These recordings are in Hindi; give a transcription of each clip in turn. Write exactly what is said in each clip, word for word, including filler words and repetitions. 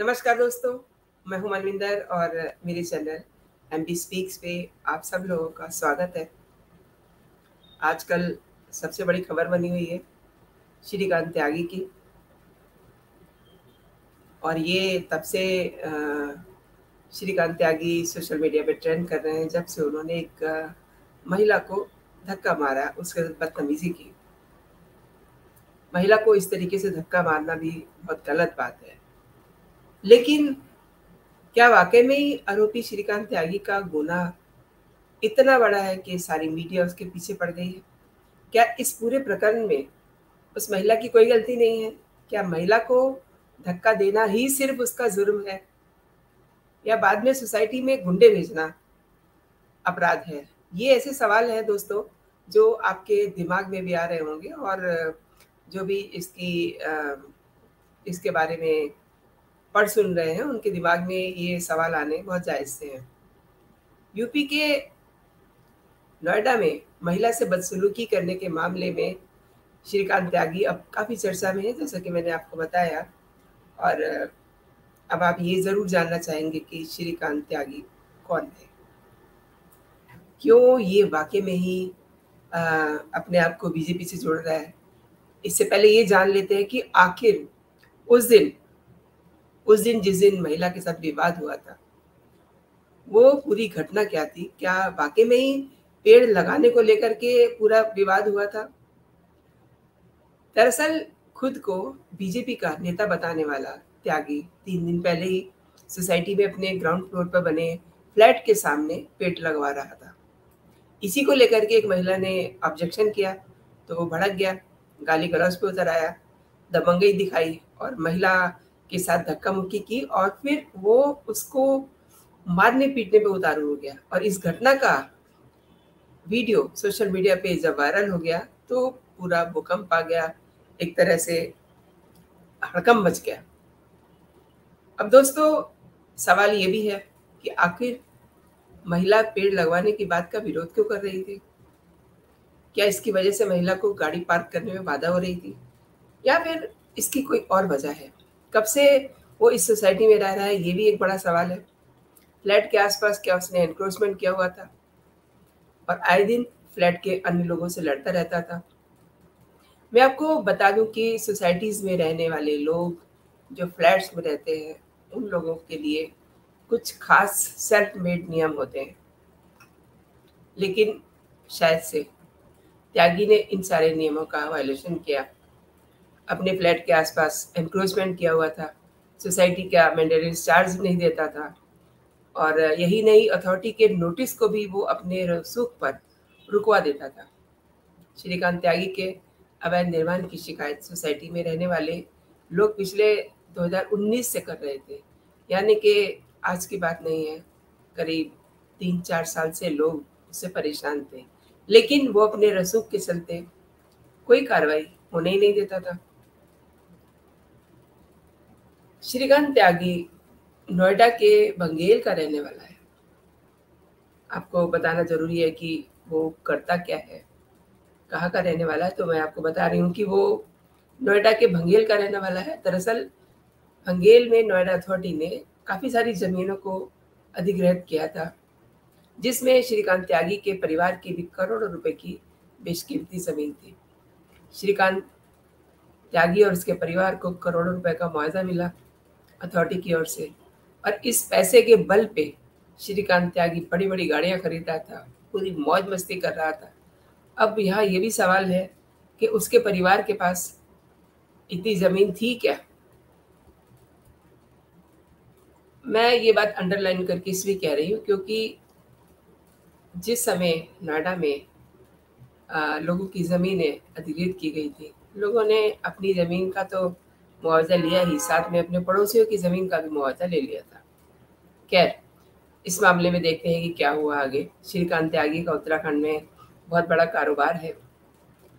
नमस्कार दोस्तों, मैं हूं मनविंदर और मेरे चैनल एम बी स्पीक्स पे आप सब लोगों का स्वागत है। आजकल सबसे बड़ी खबर बनी हुई है श्रीकांत त्यागी की, और ये तब से श्रीकांत त्यागी सोशल मीडिया पे ट्रेंड कर रहे हैं जब से उन्होंने एक महिला को धक्का मारा, उसके साथ बदतमीजी की। महिला को इस तरीके से धक्का मारना भी बहुत गलत बात है, लेकिन क्या वाकई में ही आरोपी श्रीकांत त्यागी का गुनाह इतना बड़ा है कि सारी मीडिया उसके पीछे पड़ गई है? क्या इस पूरे प्रकरण में उस महिला की कोई गलती नहीं है? क्या महिला को धक्का देना ही सिर्फ उसका जुर्म है, या बाद में सोसाइटी में गुंडे भेजना अपराध है? ये ऐसे सवाल हैं दोस्तों जो आपके दिमाग में भी आ रहे होंगे, और जो भी इसकी इसके बारे में पढ़ सुन रहे हैं उनके दिमाग में ये सवाल आने बहुत जायज़ से हैं। यूपी के नोएडा में महिला से बदसलूकी करने के मामले में श्रीकांत त्यागी अब काफ़ी चर्चा में है, जैसा कि मैंने आपको बताया। और अब आप ये ज़रूर जानना चाहेंगे कि श्रीकांत त्यागी कौन है, क्यों ये वाकई में ही आ, अपने आप को बीजेपी से जोड़ रहा है। इससे पहले ये जान लेते हैं कि आखिर उस दिन उस दिन जिस दिन महिला के साथ विवाद हुआ था, वो पूरी घटना क्या थी। क्या वाकई में ही पेड़ लगाने को लेकर के पूरा विवाद हुआ था? दरअसल खुद को बीजेपी का नेता बताने वाला त्यागी तीन दिन पहले ही सोसाइटी में अपने ग्राउंड फ्लोर पर बने फ्लैट के सामने पेड़ लगवा रहा था। इसी को लेकर के एक महिला ने ऑब्जेक्शन किया तो वो भड़क गया, गाली गलौज पे उतर आया, दबंगई दिखाई और महिला के साथ धक्का मुक्की की, और फिर वो उसको मारने पीटने पे उतारू हो गया। और इस घटना का वीडियो सोशल मीडिया पे जब वायरल हो गया तो पूरा भूकंप आ गया, एक तरह से हड़कंप मच गया। अब दोस्तों सवाल ये भी है कि आखिर महिला पेड़ लगवाने की बात का विरोध क्यों कर रही थी? क्या इसकी वजह से महिला को गाड़ी पार्क करने में बाधा हो रही थी, या फिर इसकी कोई और वजह है? कब से वो इस सोसाइटी में रह रहा है, ये भी एक बड़ा सवाल है। फ्लैट के आसपास क्या उसने एनक्रोचमेंट किया हुआ था? और आए दिन फ्लैट के अन्य लोगों से लड़ता रहता था। मैं आपको बता दूं कि सोसाइटीज़ में रहने वाले लोग जो फ्लैट्स में रहते हैं, उन लोगों के लिए कुछ खास सेल्फ मेड नियम होते हैं, लेकिन शायद से त्यागी ने इन सारे नियमों का वायलेशन किया। अपने फ्लैट के आसपास एनक्रोचमेंट किया हुआ था, सोसाइटी का मेंटेनेंस चार्ज नहीं देता था, और यही नहीं अथॉरिटी के नोटिस को भी वो अपने रसूख पर रुकवा देता था। श्रीकांत त्यागी के अवैध निर्माण की शिकायत सोसाइटी में रहने वाले लोग पिछले दो हज़ार उन्नीस से कर रहे थे, यानी कि आज की बात नहीं है। करीब तीन चार साल से लोग उससे परेशान थे, लेकिन वो अपने रसूख के चलते कोई कार्रवाई होने ही नहीं देता था। श्रीकांत त्यागी नोएडा के बंगेल का रहने वाला है। आपको बताना जरूरी है कि वो करता क्या है, कहाँ का रहने वाला है, तो मैं आपको बता रही हूँ कि वो नोएडा के बंगेल का रहने वाला है। दरअसल बंगेल में नोएडा अथॉरिटी ने काफ़ी सारी ज़मीनों को अधिग्रहित किया था, जिसमें श्रीकांत त्यागी के परिवार की भी करोड़ों रुपए की बेशकीमती ज़मीन थी। श्रीकांत त्यागी और उसके परिवार को करोड़ों रुपए का मुआवजा मिला अथॉरिटी की ओर से, और इस पैसे के बल पे श्रीकांत त्यागी बड़ी बड़ी गाड़ियां खरीद रहा था, पूरी मौज मस्ती कर रहा था। अब यहाँ ये भी सवाल है कि उसके परिवार के पास इतनी ज़मीन थी क्या? मैं ये बात अंडरलाइन करके इसलिए कह रही हूँ क्योंकि जिस समय नोएडा में आ, लोगों की ज़मीनें अधिग्रहित की गई थी, लोगों ने अपनी ज़मीन का तो मुआवजा लिया ही, साथ में अपने पड़ोसियों की ज़मीन का भी मुआवजा ले लिया था। खैर, इस मामले में देखते हैं कि क्या हुआ आगे। श्रीकांत त्यागी का उत्तराखंड में बहुत बड़ा कारोबार है,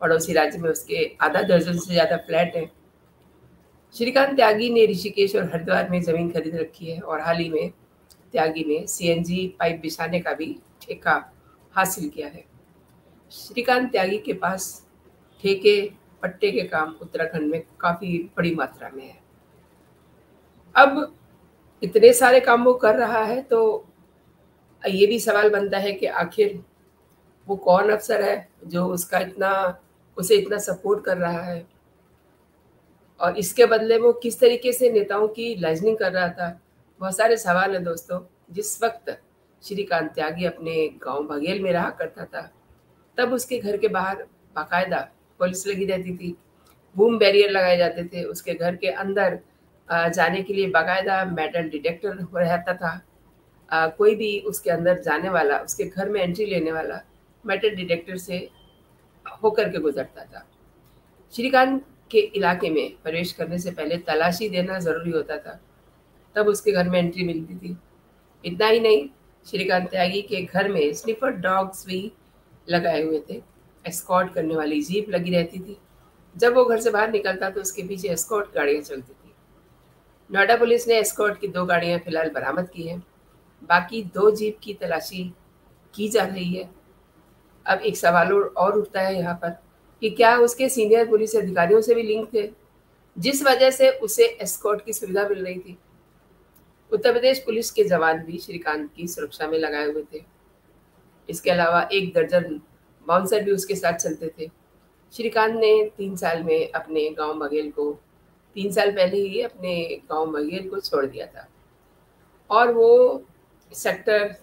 पड़ोसी राज्य में उसके आधा दर्जन से ज़्यादा फ्लैट हैं। श्रीकांत त्यागी ने ऋषिकेश और हरिद्वार में ज़मीन खरीद रखी है, और हाल ही में त्यागी ने सी एन जी पाइप बिछाने का भी ठेका हासिल किया है। श्रीकांत त्यागी के पास ठेके पट्टे के काम उत्तराखंड में काफ़ी बड़ी मात्रा में है। अब इतने सारे काम वो कर रहा है तो ये भी सवाल बनता है कि आखिर वो कौन अफसर है जो उसका इतना उसे इतना सपोर्ट कर रहा है, और इसके बदले वो किस तरीके से नेताओं की लाइजनिंग कर रहा था। बहुत सारे सवाल हैं दोस्तों। जिस वक्त श्रीकांत त्यागी अपने गांव बघेल में रहा करता था, तब उसके घर के बाहर बाकायदा पुलिस लगी रहती थी, बूम बैरियर लगाए जाते थे, उसके घर के अंदर जाने के लिए बाकायदा मेटल डिटेक्टर रहता था। आ, कोई भी उसके अंदर जाने वाला, उसके घर में एंट्री लेने वाला मेटल डिटेक्टर से होकर के गुजरता था। श्रीकांत के इलाके में प्रवेश करने से पहले तलाशी देना ज़रूरी होता था, तब उसके घर में एंट्री मिलती थी। इतना ही नहीं, श्रीकांत त्यागी के घर में स्निफर डॉग्स भी लगाए हुए थे, एस्कॉर्ट करने वाली जीप लगी रहती थी। जब वो घर से बाहर निकलता तो उसके पीछे एस्कॉर्ट गाड़ियाँ चलती थी। नोएडा पुलिस ने एस्कॉर्ट की दो गाड़ियाँ फिलहाल बरामद की हैं, बाकी दो जीप की तलाशी की जा रही है। अब एक सवाल और उठता है यहाँ पर कि क्या उसके सीनियर पुलिस अधिकारियों से भी लिंक थे, जिस वजह से उसे एस्कॉर्ट की सुविधा मिल रही थी। उत्तर प्रदेश पुलिस के जवान भी श्रीकांत की सुरक्षा में लगाए हुए थे। इसके अलावा एक दर्जन बाउंसर भी उसके साथ चलते थे। श्रीकांत ने तीन साल में अपने गांव बघेल को तीन साल पहले ही अपने गांव बघेल को छोड़ दिया था, और वो सेक्टर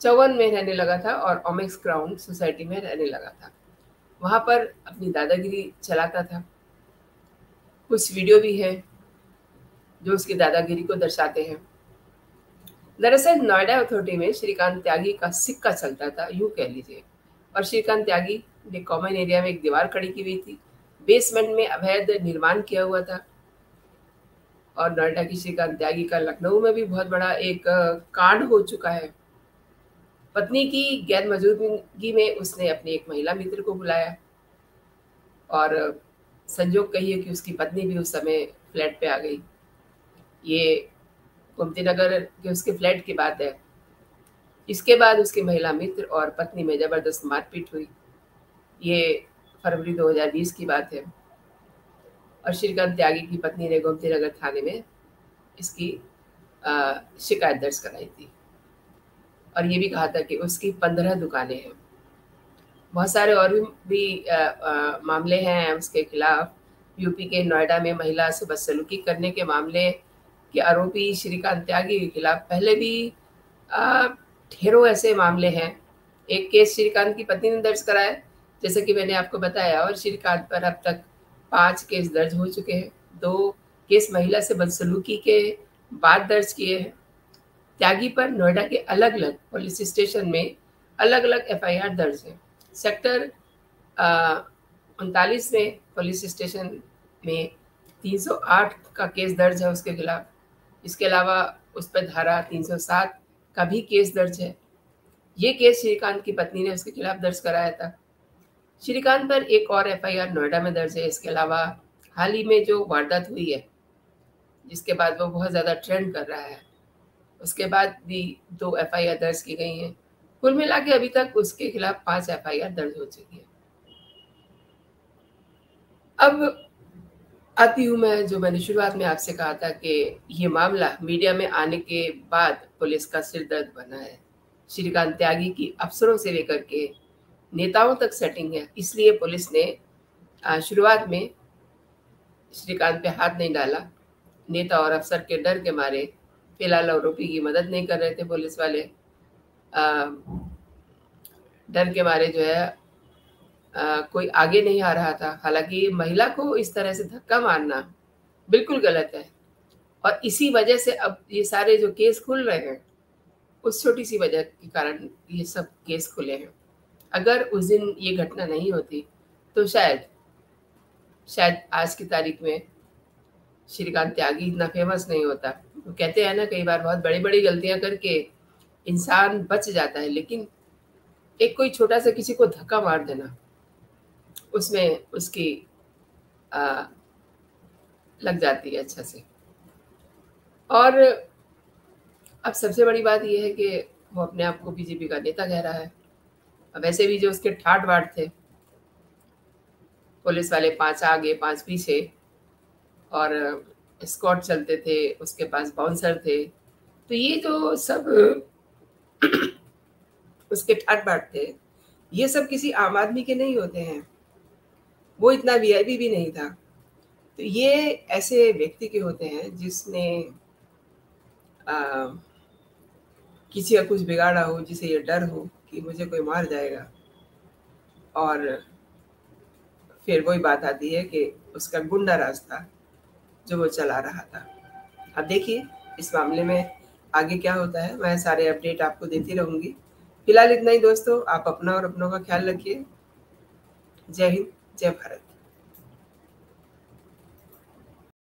चौवन में रहने लगा था और ओमेक्स क्राउन सोसाइटी में रहने लगा था। वहाँ पर अपनी दादागिरी चलाता था। कुछ वीडियो भी हैं जो उसकी दादागिरी को दर्शाते हैं। दरअसल नोएडा अथॉरिटी में श्रीकांत त्यागी का सिक्का चलता था, यूँ कह लीजिए, और श्रीकांत त्यागी ने कॉमन एरिया में एक दीवार खड़ी की हुई थी, बेसमेंट में अवैध निर्माण किया हुआ था। और नोएडा की श्रीकांत त्यागी का लखनऊ में भी बहुत बड़ा एक कांड हो चुका है। पत्नी की गैर मौजूदगी में उसने अपनी एक महिला मित्र को बुलाया, और संजोग कहिए कि उसकी पत्नी भी उस समय फ्लैट पे आ गई। ये गोमती नगर के उसके फ्लैट की बात है। इसके बाद उसकी महिला मित्र और पत्नी में ज़बरदस्त मारपीट हुई। ये फरवरी दो हज़ार बीस की बात है, और श्रीकांत त्यागी की पत्नी ने गोमती नगर थाने में इसकी आ, शिकायत दर्ज कराई थी, और ये भी कहा था कि उसकी पंद्रह दुकानें हैं। बहुत सारे और भी आ, आ, मामले हैं उसके खिलाफ। यूपी के नोएडा में महिला से बदसलूकी करने के मामले के आरोपी श्रीकांत त्यागी के खिलाफ पहले भी ढेरों ऐसे मामले हैं। एक केस श्रीकांत की पत्नी ने दर्ज कराया, जैसे कि मैंने आपको बताया, और श्रीकांत पर अब तक पाँच केस दर्ज हो चुके हैं। दो केस महिला से बदसलूकी के बाद दर्ज किए हैं। त्यागी पर नोएडा के अलग अलग पुलिस स्टेशन में अलग अलग एफ आई आर दर्ज है। सेक्टर उनतालीस में पुलिस स्टेशन में तीन सौ आठ का केस दर्ज है उसके खिलाफ। इसके अलावा उस पर धारा तीन सौ सात का भी केस दर्ज है। ये केस श्रीकांत की पत्नी ने उसके खिलाफ दर्ज कराया था। श्रीकांत पर एक और एफ आई आर नोएडा में दर्ज है। इसके अलावा हाल ही में जो वारदात हुई है, जिसके बाद वो बहुत ज़्यादा ट्रेंड कर रहा है, उसके बाद भी दो एफ आई आर दर्ज की गई हैं। कुल मिला के अभी तक उसके खिलाफ पाँच एफ आई आर दर्ज हो चुकी है। अब आती हूँ मैं, जो मैंने शुरुआत में आपसे कहा था कि ये मामला मीडिया में आने के बाद पुलिस का सिरदर्द बना है। श्रीकांत त्यागी की अफसरों से लेकर के नेताओं तक सेटिंग है, इसलिए पुलिस ने शुरुआत में श्रीकांत पे हाथ नहीं डाला। नेता और अफसर के डर के मारे फिलहाल आरोपी की मदद नहीं कर रहे थे पुलिस वाले। आ, डर के मारे जो है आ, कोई आगे नहीं आ रहा था। हालांकि महिला को इस तरह से धक्का मारना बिल्कुल गलत है, और इसी वजह से अब ये सारे जो केस खुल रहे हैं, उस छोटी सी वजह के कारण ये सब केस खुले हैं। अगर उस दिन ये घटना नहीं होती तो शायद शायद आज की तारीख में श्रीकांत त्यागी इतना फेमस नहीं होता। तो कहते हैं ना, कई बार बहुत बड़ी बड़ी गलतियां करके इंसान बच जाता है, लेकिन एक कोई छोटा सा किसी को धक्का मार देना, उसमें उसकी आ, लग जाती है अच्छा से। और अब सबसे बड़ी बात यह है कि वो अपने आप को बीजेपी का नेता कह रहा है। अब वैसे भी जो उसके ठाट बाट थे, पुलिस वाले पांच आगे पांच पीछे, और स्क्वाड चलते थे, उसके पास बाउंसर थे, तो ये तो सब उसके ठाट बाट थे। ये सब किसी आम आदमी के नहीं होते हैं, वो इतना वीआईपी भी नहीं था। तो ये ऐसे व्यक्ति के होते हैं जिसने आ, किसी का कुछ बिगाड़ा हो, जिसे ये डर हो कि मुझे कोई मार जाएगा। और फिर वही बात आती है कि उसका गुंडा रास्ता जो वो चला रहा था। अब देखिए इस मामले में आगे क्या होता है, मैं सारे अपडेट आपको देती रहूँगी। फिलहाल इतना ही दोस्तों, आप अपना और अपनों का ख्याल रखिए। जय हिंद, जय भारत।